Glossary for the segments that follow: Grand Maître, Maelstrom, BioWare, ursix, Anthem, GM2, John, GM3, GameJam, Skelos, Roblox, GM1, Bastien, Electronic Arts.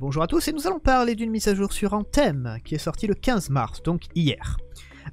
Bonjour à tous et nous allons parler d'une mise à jour sur Anthem qui est sortie le 15 mars, donc hier.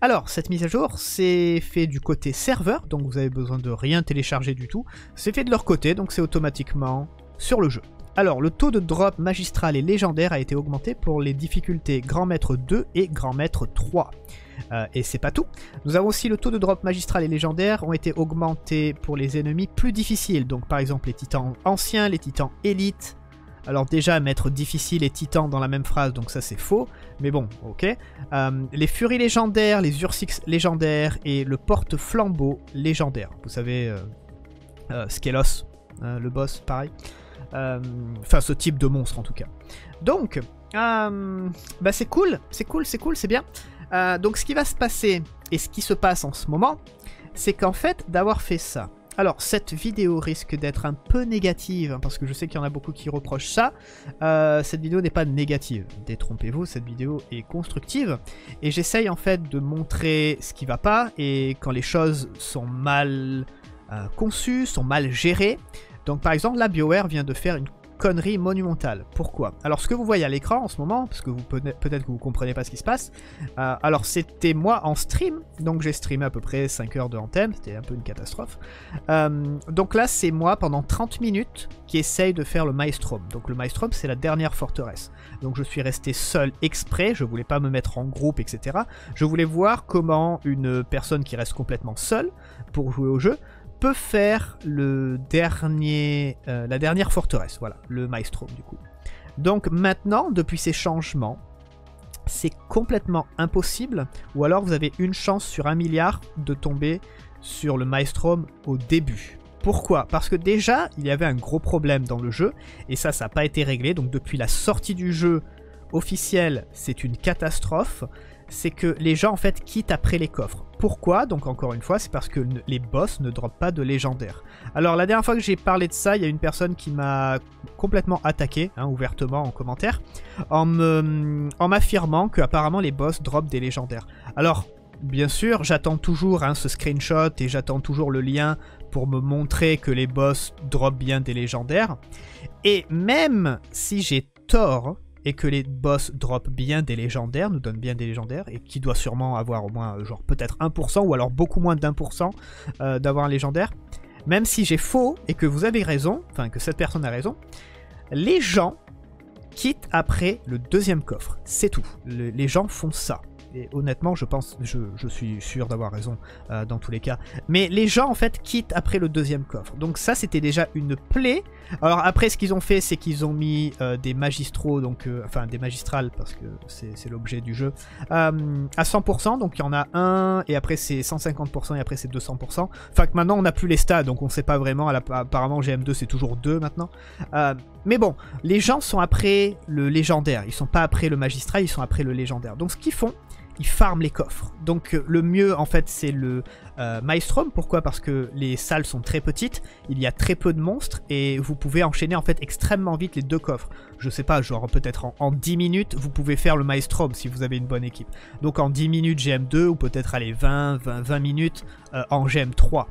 Alors cette mise à jour c'est fait du côté serveur, donc vous avez besoin de rien télécharger du tout. C'est fait de leur côté, donc c'est automatiquement sur le jeu. Alors le taux de drop magistral et légendaire a été augmenté pour les difficultés Grand Maître 2 et Grand Maître 3. Et c'est pas tout. Nous avons aussi le taux de drop magistral et légendaire ont été augmentés pour les ennemis plus difficiles. Donc par exemple les titans anciens, les titans élites. Alors déjà mettre difficile et titan dans la même phrase, donc ça c'est faux. Mais bon, ok. Les furies légendaires, les ursix légendaires et le porte-flambeau légendaire. Vous savez, Skelos, le boss, pareil. Enfin ce type de monstre en tout cas. Donc, bah c'est cool, c'est cool, c'est cool, c'est bien. Donc ce qui va se passer, et ce qui se passe en ce moment, c'est qu'en fait d'avoir fait ça. Alors cette vidéo risque d'être un peu négative, hein, parce que je sais qu'il y en a beaucoup qui reprochent ça. Cette vidéo n'est pas négative, détrompez-vous, cette vidéo est constructive. Et j'essaye en fait de montrer ce qui va pas, et quand les choses sont mal conçues, sont mal gérées. Donc par exemple, la BioWare vient de faire une connerie monumentale. Pourquoi? Alors ce que vous voyez à l'écran en ce moment, parce que peut-être que vous ne comprenez pas ce qui se passe, alors c'était moi en stream, donc j'ai streamé à peu près 5 heures de Anthem, c'était un peu une catastrophe. Donc là c'est moi pendant 30 minutes qui essaye de faire le Maelstrom. Donc le Maelstrom c'est la dernière forteresse. Donc je suis resté seul exprès, je voulais pas me mettre en groupe, etc. Je voulais voir comment une personne qui reste complètement seule pour jouer au jeu peut faire le dernier, la dernière forteresse, voilà, le Maelstrom du coup. Donc maintenant, depuis ces changements, c'est complètement impossible, ou alors vous avez une chance sur 1 milliard de tomber sur le Maelstrom au début. Pourquoi? Parce que déjà, il y avait un gros problème dans le jeu, et ça n'a pas été réglé, donc depuis la sortie du jeu officiel, c'est une catastrophe. C'est que les gens en fait quittent après les coffres. Pourquoi? Donc encore une fois, c'est parce que les boss ne droppent pas de légendaire. Alors la dernière fois que j'ai parlé de ça, il y a une personne qui m'a complètement attaqué, hein, ouvertement en commentaire, en m'affirmant que apparemment les boss droppent des légendaires. Alors bien sûr, j'attends toujours hein, ce screenshot et j'attends toujours le lien pour me montrer que les boss droppent bien des légendaires. Et même si j'ai tort, et que les boss droppent bien des légendaires, nous donnent bien des légendaires, et qui doit sûrement avoir au moins genre peut-être 1% ou alors beaucoup moins d'1% d'avoir un légendaire. Même si j'ai faux et que vous avez raison, enfin que cette personne a raison, les gens quittent après le deuxième coffre, c'est tout. Les gens font ça. Et honnêtement, je pense, je suis sûr d'avoir raison dans tous les cas. Mais les gens, en fait, quittent après le deuxième coffre. Donc ça, c'était déjà une plaie. Alors après, ce qu'ils ont fait, c'est qu'ils ont mis des magistraux, donc, enfin des magistrales, parce que c'est l'objet du jeu, à 100%. Donc il y en a un, et après c'est 150%, et après c'est 200%. Enfin que maintenant, on n'a plus les stats, donc on ne sait pas vraiment. Apparemment, GM2, c'est toujours 2 maintenant. Mais bon, les gens sont après le légendaire. Ils sont pas après le magistral, ils sont après le légendaire. Donc ce qu'ils font... ils farment les coffres. Donc le mieux en fait c'est le Maelstrom. Pourquoi? Parce que les salles sont très petites, il y a très peu de monstres et vous pouvez enchaîner en fait extrêmement vite les deux coffres. Je sais pas, genre peut-être en 10 minutes vous pouvez faire le Maelstrom si vous avez une bonne équipe. Donc en 10 minutes GM2 ou peut-être allez 20 minutes en GM3.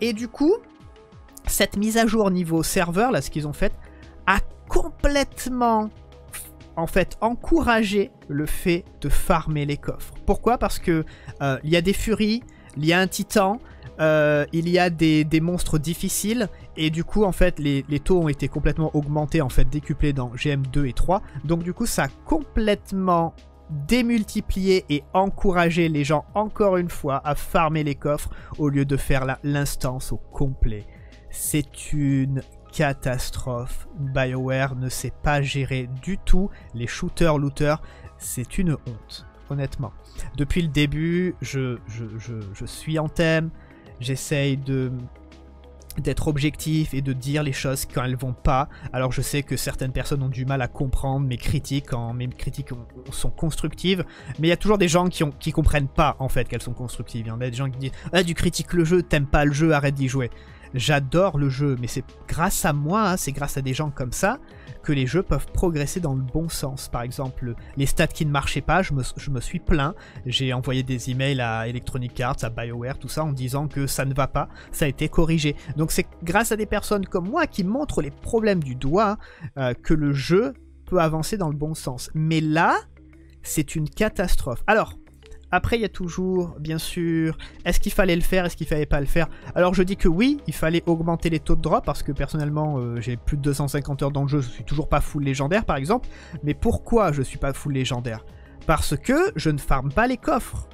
Et du coup, cette mise à jour niveau serveur là, ce qu'ils ont fait, a complètement... en fait, encourager le fait de farmer les coffres. Pourquoi? Parce que il y a des furies, il y a un titan, il y a des monstres difficiles, et du coup, en fait, les taux ont été complètement augmentés, en fait, décuplés dans GM2 et 3. Donc, du coup, ça a complètement démultiplié et encouragé les gens, encore une fois, à farmer les coffres au lieu de faire l'instance au complet. C'est une... catastrophe. BioWare ne sait pas gérer du tout les shooters-looters. C'est une honte, honnêtement. Depuis le début, je suis en thème. J'essaye d'être objectif et de dire les choses quand elles vont pas. Alors je sais que certaines personnes ont du mal à comprendre mes critiques, quand mes critiques sont constructives. Mais il y a toujours des gens qui comprennent pas en fait qu'elles sont constructives. Il y en a des gens qui disent ah, tu critiques le jeu, t'aimes pas le jeu, arrête d'y jouer. J'adore le jeu, mais c'est grâce à moi, hein, c'est grâce à des gens comme ça que les jeux peuvent progresser dans le bon sens. Par exemple, les stats qui ne marchaient pas, je me suis plaint. J'ai envoyé des emails à Electronic Arts, à BioWare, tout ça, en disant que ça ne va pas, ça a été corrigé. Donc c'est grâce à des personnes comme moi qui montrent les problèmes du doigt que le jeu peut avancer dans le bon sens. Mais là, c'est une catastrophe. Alors, après, il y a toujours, bien sûr, est-ce qu'il fallait le faire, est-ce qu'il fallait pas le faire? Alors, je dis que oui, il fallait augmenter les taux de drop, parce que personnellement, j'ai plus de 250 heures dans le jeu, je suis toujours pas full légendaire, par exemple. Mais pourquoi je suis pas full légendaire? Parce que je ne farme pas les coffres.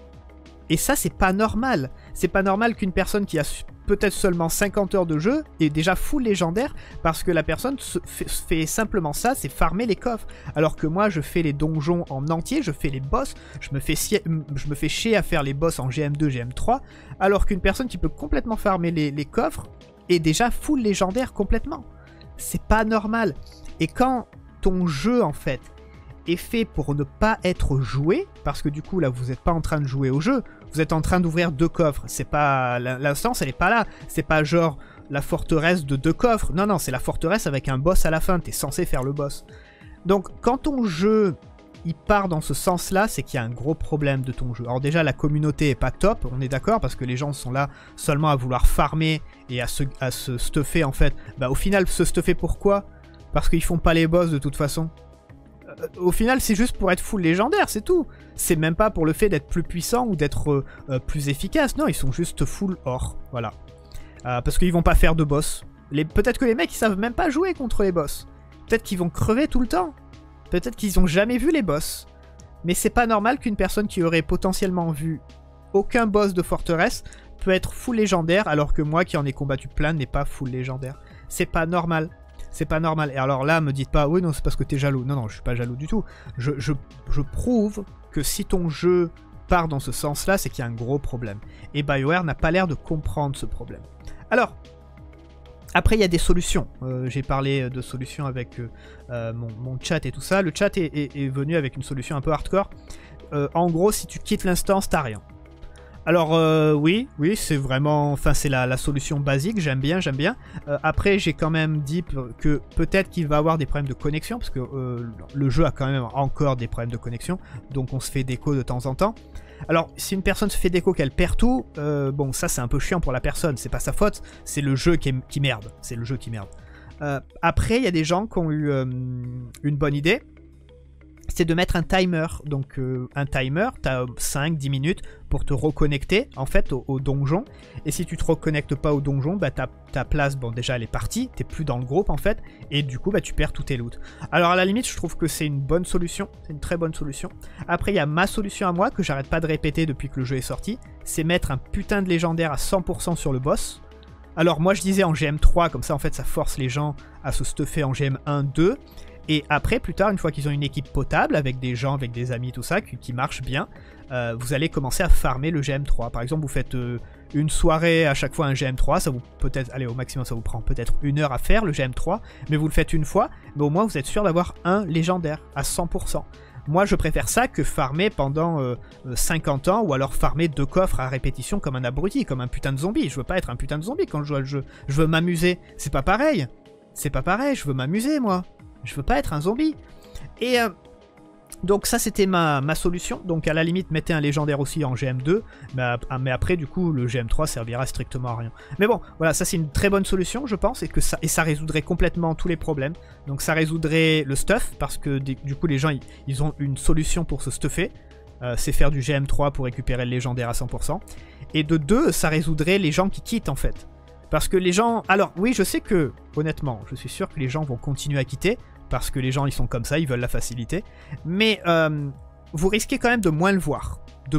Et ça, c'est pas normal. C'est pas normal qu'une personne qui a peut-être seulement 50 heures de jeu est déjà full légendaire, parce que la personne fait simplement ça, c'est farmer les coffres. Alors que moi, je fais les donjons en entier, je fais les boss, je me fais chier à faire les boss en GM2, GM3, alors qu'une personne qui peut complètement farmer les coffres est déjà full légendaire complètement. C'est pas normal. Et quand ton jeu, en fait, est fait pour ne pas être joué, parce que du coup là vous n'êtes pas en train de jouer au jeu, vous êtes en train d'ouvrir deux coffres, c'est pas l'instance, elle est pas là, c'est pas genre la forteresse de deux coffres, non non, c'est la forteresse avec un boss à la fin, t'es censé faire le boss. Donc quand ton jeu il part dans ce sens là, c'est qu'il y a un gros problème de ton jeu. Alors déjà la communauté est pas top, on est d'accord, parce que les gens sont là seulement à vouloir farmer et à se stuffer en fait. Bah au final se stuffer pourquoi? Parce qu'ils font pas les boss de toute façon. Au final, c'est juste pour être full légendaire, c'est tout. C'est même pas pour le fait d'être plus puissant ou d'être plus efficace. Non, ils sont juste full or, voilà. Parce qu'ils vont pas faire de boss. Peut-être que les mecs, ils savent même pas jouer contre les boss. Peut-être qu'ils vont crever tout le temps. Peut-être qu'ils ont jamais vu les boss. Mais c'est pas normal qu'une personne qui aurait potentiellement vu aucun boss de forteresse peut être full légendaire, alors que moi qui en ai combattu plein n'est pas full légendaire. C'est pas normal. C'est pas normal. Et alors là, me dites pas, oui, non, c'est parce que t'es jaloux. Non, non, je suis pas jaloux du tout. Je prouve que si ton jeu part dans ce sens-là, c'est qu'il y a un gros problème. Et BioWare n'a pas l'air de comprendre ce problème. Alors, après, il y a des solutions. J'ai parlé de solutions avec mon chat et tout ça. Le chat est venu avec une solution un peu hardcore. En gros, si tu quittes l'instance, t'as rien. Alors oui, c'est vraiment, enfin c'est la solution basique, j'aime bien. Après j'ai quand même dit que peut-être qu'il va avoir des problèmes de connexion, parce que le jeu a quand même encore des problèmes de connexion, donc on se fait déco de temps en temps. Alors si une personne se fait déco qu'elle perd tout, bon ça c'est un peu chiant pour la personne, c'est pas sa faute, c'est le jeu qui merde, c'est le jeu qui merde. Après il y a des gens qui ont eu une bonne idée. C'est de mettre un timer, donc un timer, t'as 5-10 minutes pour te reconnecter en fait au donjon, et si tu te reconnectes pas au donjon, bah ta place, bon déjà elle est partie, t'es plus dans le groupe en fait, et du coup bah tu perds tous tes loots. Alors à la limite je trouve que c'est une bonne solution, c'est une très bonne solution. Après il y a ma solution à moi, que j'arrête pas de répéter depuis que le jeu est sorti, c'est mettre un putain de légendaire à 100% sur le boss. Alors moi je disais en GM3, comme ça en fait ça force les gens à se stuffer en GM1, 2... Et après, plus tard, une fois qu'ils ont une équipe potable, avec des gens, avec des amis, tout ça, qui marche bien, vous allez commencer à farmer le GM3. Par exemple, vous faites une soirée à chaque fois un GM3, ça vous peut-être, allez, au maximum, ça vous prend peut-être une heure à faire le GM3, mais vous le faites une fois, mais au moins vous êtes sûr d'avoir un légendaire à 100%. Moi, je préfère ça que farmer pendant 50 ans, ou alors farmer deux coffres à répétition comme un abruti, comme un putain de zombie. Je veux pas être un putain de zombie quand je joue à le jeu. Je veux m'amuser. C'est pas pareil. C'est pas pareil, je veux m'amuser, moi. Je veux pas être un zombie. Et donc ça c'était ma solution. Donc à la limite mettez un légendaire aussi en GM2. Mais après du coup le GM3 servira strictement à rien. Mais bon voilà, ça c'est une très bonne solution je pense. Et ça résoudrait complètement tous les problèmes. Donc ça résoudrait le stuff. Parce que du coup les gens ils ont une solution pour se stuffer. C'est faire du GM3 pour récupérer le légendaire à 100%. Et de deux ça résoudrait les gens qui quittent en fait. Parce que les gens... Alors oui, je sais que, honnêtement, je suis sûr que les gens vont continuer à quitter, parce que les gens, ils sont comme ça, ils veulent la facilité. Mais vous risquez quand même de moins le voir. De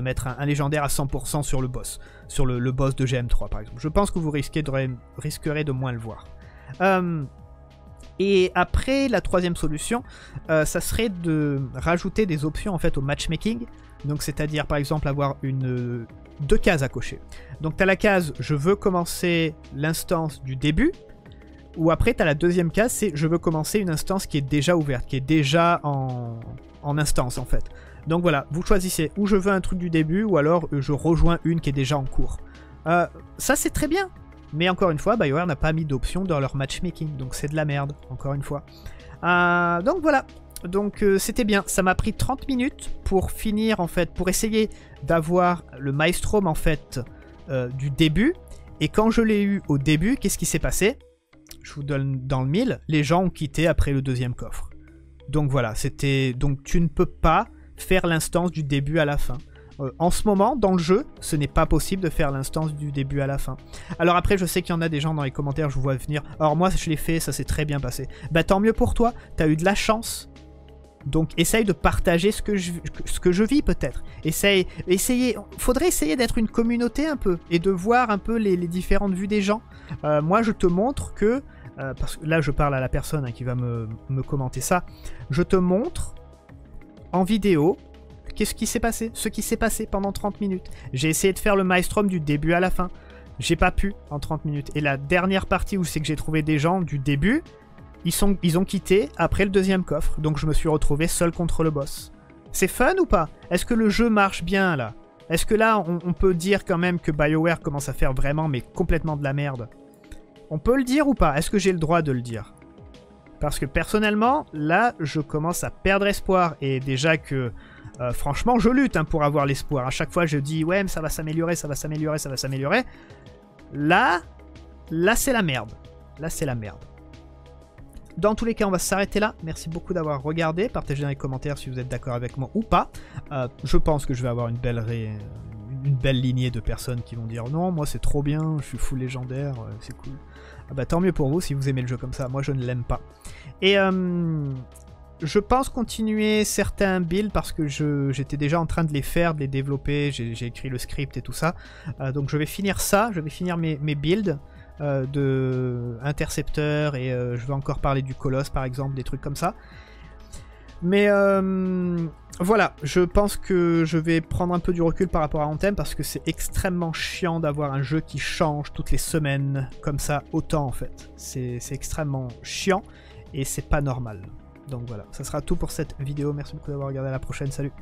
mettre un légendaire à 100% sur le boss. Sur le boss de GM3, par exemple. Je pense que vous risquerez de moins le voir. Et après, la troisième solution, ça serait de rajouter des options, en fait, au matchmaking. Donc, c'est-à-dire, par exemple, avoir une... deux cases à cocher. Donc tu as la case je veux commencer l'instance du début, ou après tu as la deuxième case, c'est je veux commencer une instance qui est déjà ouverte, qui est déjà en instance en fait. Donc voilà, vous choisissez ou je veux un truc du début, ou alors je rejoins une qui est déjà en cours. Ça c'est très bien, mais encore une fois BioWare n'a pas mis d'option dans leur matchmaking, donc c'est de la merde, encore une fois. Donc voilà. Donc c'était bien, ça m'a pris 30 minutes pour finir en fait, pour essayer d'avoir le Maelstrom en fait du début. Et quand je l'ai eu au début, qu'est-ce qui s'est passé? Je vous donne dans le mille, les gens ont quitté après le deuxième coffre. Donc voilà, c'était... Donc tu ne peux pas faire l'instance du début à la fin. En ce moment, dans le jeu, ce n'est pas possible de faire l'instance du début à la fin. Alors après, je sais qu'il y en a des gens dans les commentaires, je vous vois venir. Alors moi, je l'ai fait, ça s'est très bien passé. Bah tant mieux pour toi, t'as eu de la chance. Donc essaye de partager ce que je vis peut-être. Faudrait essayer d'être une communauté un peu et de voir un peu les différentes vues des gens. Moi, je te montre que... parce que là, je parle à la personne hein, qui va me commenter ça. Je te montre en vidéo... Qu'est-ce qui s'est passé? Ce qui s'est passé pendant 30 minutes. J'ai essayé de faire le Maelstrom du début à la fin. J'ai pas pu en 30 minutes. Et la dernière partie où c'est que j'ai trouvé des gens du début, ils ont quitté après le deuxième coffre. Donc je me suis retrouvé seul contre le boss. C'est fun ou pas? Est-ce que le jeu marche bien là? Est-ce que là on peut dire quand même que BioWare commence à faire vraiment mais complètement de la merde? On peut le dire ou pas? Est-ce que j'ai le droit de le dire? Parce que personnellement, là je commence à perdre espoir. Et déjà que... franchement, je lutte hein, pour avoir l'espoir. À chaque fois, je dis, ouais, mais ça va s'améliorer, ça va s'améliorer, ça va s'améliorer. Là, c'est la merde. Là, c'est la merde. Dans tous les cas, on va s'arrêter là. Merci beaucoup d'avoir regardé. Partagez dans les commentaires si vous êtes d'accord avec moi ou pas. Je pense que je vais avoir une belle lignée de personnes qui vont dire, non, moi, c'est trop bien, je suis full légendaire, c'est cool. Ah bah, tant mieux pour vous si vous aimez le jeu comme ça. Moi, je ne l'aime pas. Et... je pense continuer certains builds parce que j'étais déjà en train de les faire, de les développer, j'ai écrit le script et tout ça. Donc je vais finir ça, je vais finir mes builds de intercepteurs et je vais encore parler du colosse par exemple, des trucs comme ça. Mais voilà, je pense que je vais prendre un peu du recul par rapport à Anthem parce que c'est extrêmement chiant d'avoir un jeu qui change toutes les semaines comme ça, autant en fait. C'est extrêmement chiant et c'est pas normal. Donc voilà, ça sera tout pour cette vidéo. Merci beaucoup d'avoir regardé, à la prochaine, salut!